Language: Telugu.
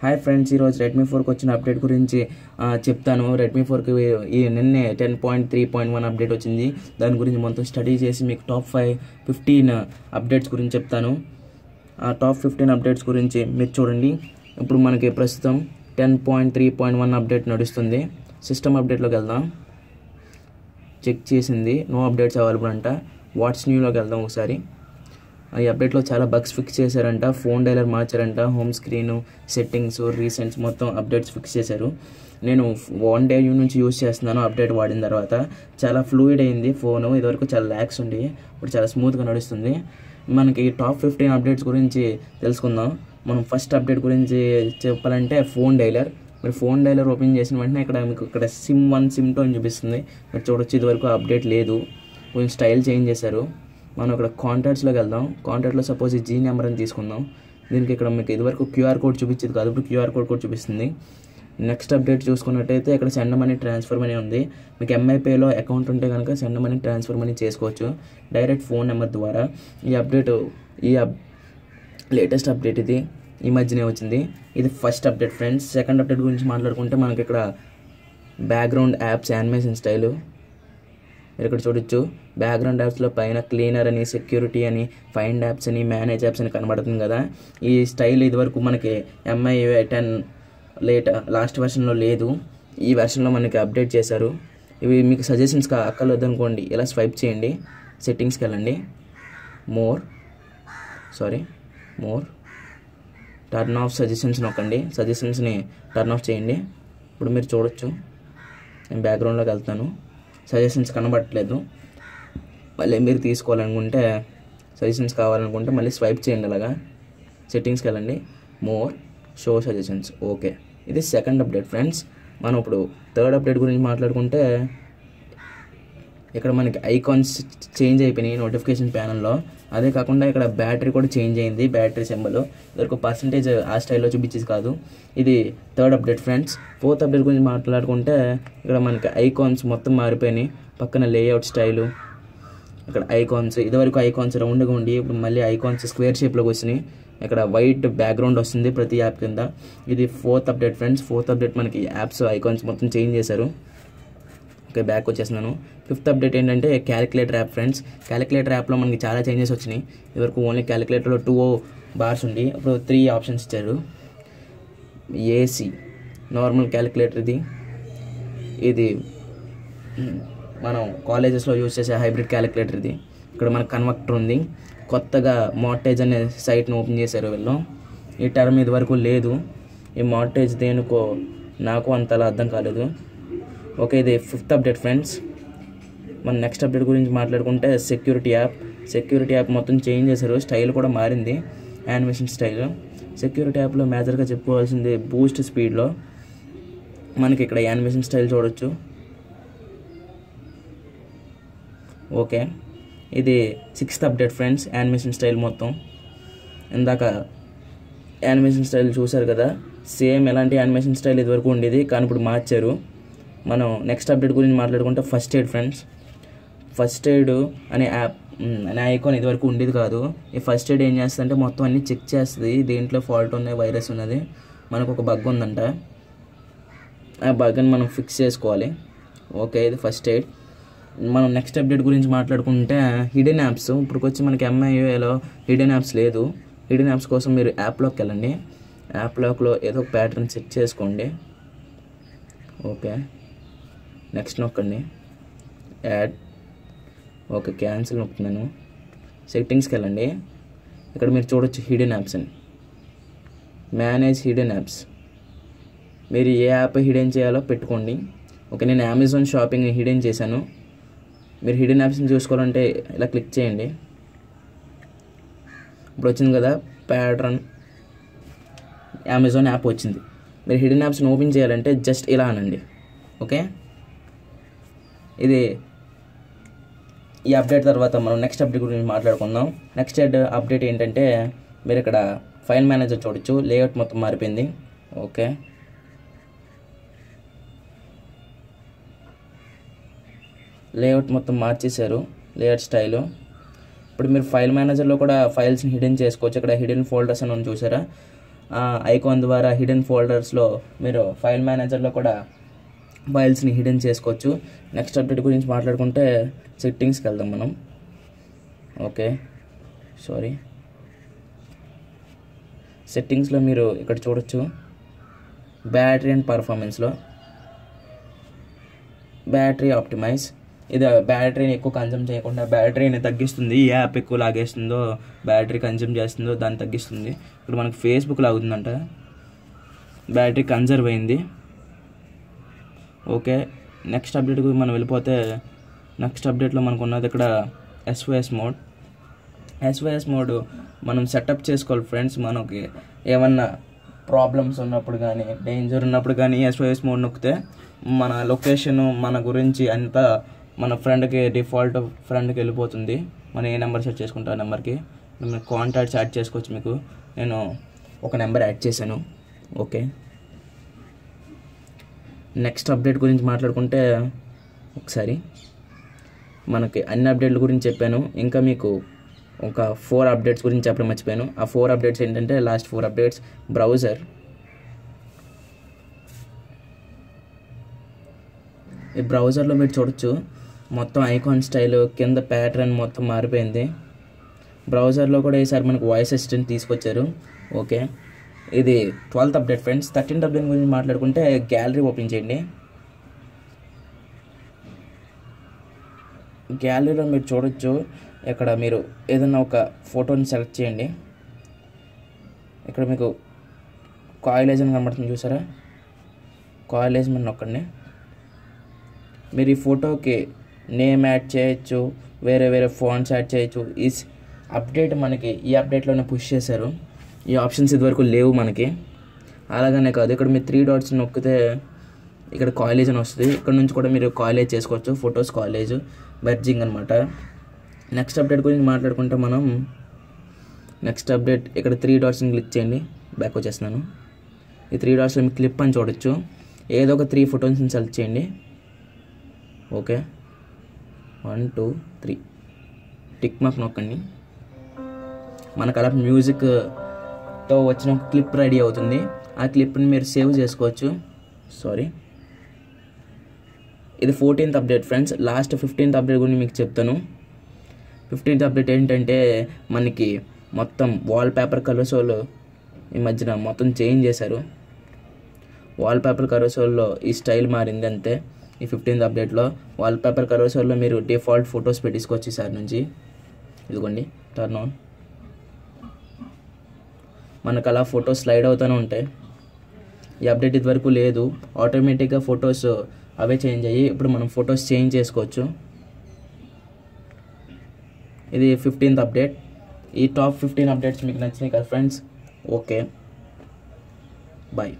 హాయ్ ఫ్రెండ్స్, ఈరోజు రెడ్మీ 4కి వచ్చిన అప్డేట్ గురించి చెప్తాను. రెడ్మీ 4కి ఈ నిన్నే 10.3.1 అప్డేట్ వచ్చింది. దాని గురించి మొత్తం స్టడీ చేసి మీకు టాప్ 15 అప్డేట్స్ గురించి చెప్తాను. ఆ టాప్ 15 అప్డేట్స్ గురించి మీరు చూడండి. ఇప్పుడు మనకి ప్రస్తుతం 10.3.1 అప్డేట్ నడుస్తుంది. సిస్టమ్ అప్డేట్లోకి వెళ్దాం. చెక్ చేసింది, నో అప్డేట్స్ అవైలబుల్ అంట. వాట్స్ న్యూలోకి వెళ్దాం ఒకసారి. ఈ అప్డేట్లో చాలా బగ్స్ ఫిక్స్ చేశారంట, ఫోన్ డైలర్ మార్చారంట, హోమ్ స్క్రీన్, సెట్టింగ్స్, రీసెంట్స్ మొత్తం అప్డేట్స్ ఫిక్స్ చేశారు. నేను 1 day నుంచి యూజ్ చేస్తున్నాను. అప్డేట్ వాడిన తర్వాత చాలా ఫ్లూయిడ్ అయింది ఫోను. ఇదివరకు చాలా ల్యాగ్స్ ఉండి ఇప్పుడు చాలా స్మూత్గా నడుస్తుంది. మనకి టాప్ 15 అప్డేట్స్ గురించి తెలుసుకుందాం. మనం ఫస్ట్ అప్డేట్ గురించి చెప్పాలంటే ఫోన్ డైలర్. మీరు ఫోన్ డైలర్ ఓపెన్ చేసిన వెంటనే ఇక్కడ మీకు ఇక్కడ SIM 1, SIM 2 అని చూపిస్తుంది. మీరు చూడొచ్చు, ఇదివరకు అప్డేట్ లేదు, కొంచెం స్టైల్ చేంజ్ చేశారు. మనం ఇక్కడ కాంటాక్ట్స్లోకి వెళ్దాం. కాంటాక్ట్లో సపోజ్ ఈ జీ నెంబర్ అని తీసుకుందాం. దీనికి ఇక్కడ మీకు ఇదివరకు QR కోడ్ చూపించేది కాదు, ఇప్పుడు QR కోడ్ కూడా చూపిస్తుంది. నెక్స్ట్ అప్డేట్ చూసుకున్నట్టయితే ఇక్కడ సెండ్ మనీ ట్రాన్స్ఫర్ మనీ ఉంది. మీకు MIUIలో అకౌంట్ ఉంటే కనుక సెండ్ మనీ ట్రాన్స్ఫర్ మనీ చేసుకోవచ్చు డైరెక్ట్ ఫోన్ నెంబర్ ద్వారా. ఈ లేటెస్ట్ అప్డేట్ ఇది, ఈ మధ్యనే వచ్చింది. ఇది first update friends. Second update గురించి మాట్లాడుకుంటే మనకి ఇక్కడ బ్యాక్గ్రౌండ్ యాప్స్ యానిమేషన్ స్టైలు మీరు ఇక్కడ చూడొచ్చు. బ్యాక్గ్రౌండ్ యాప్స్లో పైన క్లీనర్ అని, సెక్యూరిటీ అని, ఫైండ్ యాప్స్ అని, మేనేజ్ యాప్స్ అని కనబడుతుంది కదా. ఈ స్టైల్ ఇదివరకు మనకి MIUI 10 లాస్ట్ వెర్షన్లో లేదు. ఈ వెర్షన్లో మనకి అప్డేట్ చేశారు. ఇవి మీకు సజెషన్స్ అక్కర్లేదు అనుకోండి, ఇలా స్వైప్ చేయండి, సెట్టింగ్స్కి వెళ్ళండి, మోర్ టర్న్ ఆఫ్ సజెషన్స్ నొక్కండి, సజెషన్స్ని టర్న్ ఆఫ్ చేయండి. ఇప్పుడు మీరు చూడొచ్చు, నేను బ్యాక్గ్రౌండ్లోకి వెళ్తాను, సజెషన్స్ కనబడట్లేదు. మళ్ళీ మీరు తీసుకోవాలనుకుంటే, సజెషన్స్ కావాలనుకుంటే మళ్ళీ స్వైప్ చేయండి, అలాగా సెట్టింగ్స్కి వెళ్ళండి, మోర్, షో సజెషన్స్, ఓకే. ఇది సెకండ్ అప్డేట్ ఫ్రెండ్స్. మనం ఇప్పుడు థర్డ్ అప్డేట్ గురించి మాట్లాడుకుంటే ఇక్కడ మనకి ఐకాన్స్ చేంజ్ అయిపోయినాయి నోటిఫికేషన్ ప్యానల్లో. అదే కాకుండా ఇక్కడ బ్యాటరీ కూడా చేంజ్ అయింది. బ్యాటరీ సింబల్ ఇదొక పర్సంటేజ్ ఆ స్టైల్లో చూపించేది కాదు. ఇది third update friends. Fourth update గురించి మాట్లాడుకుంటే ఇక్కడ మనకి ఐకాన్స్ మొత్తం మారిపోయినాయి. పక్కన లేఅవుట్ స్టైలు, ఇక్కడ ఐకాన్స్ ఇదివరకు ఐకాన్స్ రౌండ్గా ఉండి ఇప్పుడు మళ్ళీ ఐకాన్స్ స్క్వేర్ షేప్లోకి వచ్చినాయి. ఇక్కడ వైట్ బ్యాక్గ్రౌండ్ వస్తుంది ప్రతి యాప్ కింద. ఇది fourth update friends. Fourth update మనకి యాప్స్ ఐకాన్స్ మొత్తం చేంజ్ చేశారు. బ్యాక్ వచ్చేస్తున్నాను. ఫిఫ్త్ అప్డేట్ ఏంటంటే క్యాలిక్యులేటర్ యాప్ ఫ్రెండ్స్. క్యాలిక్యులేటర్ యాప్లో మనకి చాలా చేంజెస్ వచ్చినాయి. ఇదివరకు ఓన్లీ క్యాలిక్యులేటర్లో 2 bars ఉండి ఇప్పుడు 3 ఆప్షన్స్ ఇచ్చారు. AC నార్మల్ క్యాలిక్యులేటర్, ఇది మనం కాలేజెస్లో యూజ్ చేసే హైబ్రిడ్ క్యాలిక్యులేటర్. ఇది ఇక్కడ మనకు కన్వర్టర్ ఉంది. కొత్తగా మార్టేజ్ అనే సైట్ను ఓపెన్ చేశారు వీళ్ళు. ఈ టర్మ్ ఇదివరకు లేదు. ఈ మార్టేజ్ దేనికో నాకు అంతలా అర్థం కాలేదు. ఓకే, ఇది ఫిఫ్త్ అప్డేట్ ఫ్రెండ్స్. మన నెక్స్ట్ అప్డేట్ గురించి మాట్లాడుకుంటే సెక్యూరిటీ యాప్. సెక్యూరిటీ యాప్ మొత్తం చేంజ్ చేశారు, స్టైల్ కూడా మారింది, యానిమేషన్ స్టైల్. సెక్యూరిటీ యాప్లో మేజర్గా చెప్పుకోవాల్సింది బూస్ట్ స్పీడ్లో మనకి ఇక్కడ యానిమేషన్ స్టైల్ చూడొచ్చు. ఓకే, ఇది sixth update friends. Animation style మొత్తం ఇందాక యానిమేషన్ స్టైల్ చూశారు కదా, సేమ్ ఎలాంటి యానిమేషన్ స్టైల్ ఇదివరకు ఉండేది కానీ ఇప్పుడు మార్చారు. మనం నెక్స్ట్ అప్డేట్ గురించి మాట్లాడుకుంటే first aid friends. First aid అనే యాప్ అనే ఐకాన్ ఇదివరకు ఉండేది కాదు. ఈ ఫస్ట్ ఎయిడ్ ఏం చేస్తుందంటే మొత్తం అన్నీ చెక్ చేస్తుంది, దేంట్లో ఫాల్ట్ ఉన్నాయి, వైరస్ ఉన్నది. మనకు ఒక బగ్ ఉందంట, ఆ బగ్ని మనం ఫిక్స్ చేసుకోవాలి. ఓకే, ఇది ఫస్ట్ ఎయిడ్. మనం నెక్స్ట్ అప్డేట్ గురించి మాట్లాడుకుంటే హిడెన్ యాప్స్. ఇప్పుడుకొచ్చి మనకి MIUIలో హిడెన్ యాప్స్ లేదు. హిడెన్ యాప్స్ కోసం మీరు యాప్ లాక్కి వెళ్ళండి. యాప్ లాక్లో ఏదో ఒక ప్యాటర్న్ సెట్ చేసుకోండి. ఓకే, నెక్స్ట్ నొక్కండి, యాడ్, ఓకే, క్యాన్సిల్ నొక్కుతున్నాను. సెట్టింగ్స్కి వెళ్ళండి, ఇక్కడ మీరు చూడొచ్చు హిడెన్ యాప్స్ అని, మేనేజ్ హిడెన్ యాప్స్. మీరు ఏ యాప్ హిడెన్ చేయాలో పెట్టుకోండి. ఓకే, నేను అమెజాన్ షాపింగ్ హిడెన్ చేశాను. మీరు హిడెన్ యాప్స్ని చూసుకోవాలంటే ఇలా క్లిక్ చేయండి. ఇప్పుడు వచ్చింది కదా ప్యాటర్న్, అమెజాన్ యాప్ వచ్చింది. మీరు హిడెన్ యాప్స్ని ఓపెన్ చేయాలంటే జస్ట్ ఇలా అనండి. ఓకే, ఇది ఈ అప్డేట్ తర్వాత మనం నెక్స్ట్ అప్డేట్ గురించి మాట్లాడుకుందాం. నెక్స్ట్ అప్డేట్ ఏంటంటే మీరు ఇక్కడ ఫైల్ మేనేజర్ చూడొచ్చు, లేఅవుట్ మొత్తం మారిపోయింది. ఓకే, లేఅవుట్ మొత్తం మార్చేశారు, లేఅవుట్ స్టైలు. ఇప్పుడు మీరు ఫైల్ మేనేజర్లో కూడా ఫైల్స్ని హిడెన్ చేసుకోవచ్చు. ఇక్కడ హిడెన్ ఫోల్డర్స్ అని చూసారా, ఐకాన్ ద్వారా హిడెన్ ఫోల్డర్స్లో మీరు ఫైల్ మేనేజర్లో కూడా ఫైల్స్ని హిడెన్ చేసుకోవచ్చు. నెక్స్ట్ అప్డేట్ గురించి మాట్లాడుకుంటే సెట్టింగ్స్కి వెళ్దాం మనం. ఓకే, సారీ, సెట్టింగ్స్లో మీరు ఇక్కడ చూడొచ్చు బ్యాటరీ అండ్ పర్ఫార్మెన్స్లో బ్యాటరీ ఆప్టిమైజ్. ఇది బ్యాటరీని ఎక్కువ కన్జ్యూమ్ చేయకుండా బ్యాటరీని తగ్గిస్తుంది. ఏ యాప్ ఎక్కువ లాగేస్తుందో బ్యాటరీ కన్జ్యూమ్ చేస్తుందో దాన్ని తగ్గిస్తుంది. ఇప్పుడు మనకు ఫేస్బుక్ లాగుతుందంట, బ్యాటరీ కన్జర్వ్ అయింది. ఓకే, నెక్స్ట్ అప్డేట్కి మనం వెళ్ళిపోతే నెక్స్ట్ అప్డేట్లో మనకు ఉన్నది ఇక్కడ ఎస్ఓఎస్ మోడ్. ఎస్ఓఎస్ మోడ్ మనం సెటప్ చేసుకోవాలి ఫ్రెండ్స్. మనకి ఏమన్నా ప్రాబ్లమ్స్ ఉన్నప్పుడు కానీ డేంజర్ ఉన్నప్పుడు కానీ ఎస్ఓఎస్ మోడ్ నొక్కితే మన లొకేషను మన గురించి అంతా మన ఫ్రెండ్కి డిఫాల్ట్ ఫ్రెండ్కి వెళ్ళిపోతుంది. మనం ఏ నెంబర్ సెట్ చేసుకుంటాం ఆ నెంబర్కి మనం కాంటాక్ట్స్ యాడ్ చేసుకోవచ్చు. మీకు నేను ఒక నెంబర్ యాడ్ చేశాను. ఓకే, నెక్స్ట్ అప్డేట్ గురించి మాట్లాడుకుంటే ఒకసారి మనకి అన్ని అప్డేట్ల గురించి చెప్పాను. ఇంకా మీకు ఒక 4 అప్డేట్స్ గురించి చెప్పడం మర్చిపోయాను. ఆ 4 అప్డేట్స్ ఏంటంటే లాస్ట్ 4 అప్డేట్స్. బ్రౌజర్, ఈ బ్రౌజర్లో మీరు చూడొచ్చు మొత్తం ఐకాన్ స్టైల్ కింద ప్యాటర్న్ మొత్తం మారిపోయింది. బ్రౌజర్లో కూడా ఈసారి మనకు వాయిస్ అసిస్టెంట్ తీసుకొచ్చారు. ఓకే, ఇది 12th update friends. 13th update గురించి మాట్లాడుకుంటే గ్యాలరీ ఓపెన్ చేయండి. గ్యాలరీలో మీరు చూడొచ్చు ఇక్కడ మీరు ఏదైనా ఒక ఫోటోని సెలెక్ట్ చేయండి. ఇక్కడ మీకు కాయిలేజ్ అని కనబడుతుంది, చూసారా? కాయిలేజ్ మన నొక్కండి. మీరు ఈ ఫోటోకి నేమ్ యాడ్ చేయొచ్చు, వేరే వేరే ఫాంట్స్ యాడ్ చేయొచ్చు. ఈ అప్డేట్ మనకి ఈ అప్డేట్లోనే పుష్ చేశారు. ఈ ఆప్షన్స్ ఇదివరకు లేవు మనకి. అలాగనే కాదు, ఇక్కడ మీరు 3 డాట్స్ నొక్కితే ఇక్కడ కాలేజ్ అని వస్తుంది. ఇక్కడ నుంచి కూడా మీరు కాలేజ్ చేసుకోవచ్చు, ఫొటోస్ కాలేజ్ మెర్జింగ్ అనమాట. నెక్స్ట్ అప్డేట్ గురించి మాట్లాడుకుంటే మనం నెక్స్ట్ అప్డేట్ ఇక్కడ 3 డాట్స్ని క్లిక్ చేయండి. బ్యాక్ వచ్చేస్తున్నాను. ఈ 3 డాట్స్లో మీరు క్లిప్ అని చూడొచ్చు. ఏదో ఒక 3 ఫొటోస్ని సెలెక్ట్ చేయండి. ఓకే, 1 2 3 టిక్ మార్క్ నొక్కండి. మనకు అలా మ్యూజిక్తో వచ్చిన క్లిప్ రెడీ అవుతుంది. ఆ క్లిప్ని మీరు సేవ్ చేసుకోవచ్చు. సారీ, ఇది 14th update friends. Last 15th update గురించి మీకు చెప్తాను. 15th అప్డేట్ ఏంటంటే మనకి మొత్తం వాల్ పేపర్ కలర్సోలు ఈ మధ్యన మొత్తం చేంజ్ చేశారు. వాల్ పేపర్ కలర్సోల్లో ఈ స్టైల్ మారింది అంతే. ఈ 15th అప్డేట్లో వాల్ పేపర్ కలర్స్లో మీరు డిఫాల్ట్ ఫొటోస్ పెట్టేసుకోవచ్చు. ఈసారి నుంచి ఇదిగోండి టర్న్ ఆన్, మనకు అలా ఫొటోస్ స్లైడ్ అవుతూనే ఉంటాయి. ఈ అప్డేట్ ఇదివరకు లేదు, ఆటోమేటిక్గా ఫొటోస్ అవే చేంజ్ అయ్యి ఇప్పుడు మనం ఫొటోస్ చేంజ్ చేసుకోవచ్చు. ఇది 15th అప్డేట్. ఈ టాప్ 15 అప్డేట్స్ మీకు నచ్చినాయి కదా ఫ్రెండ్స్? Okay, bye.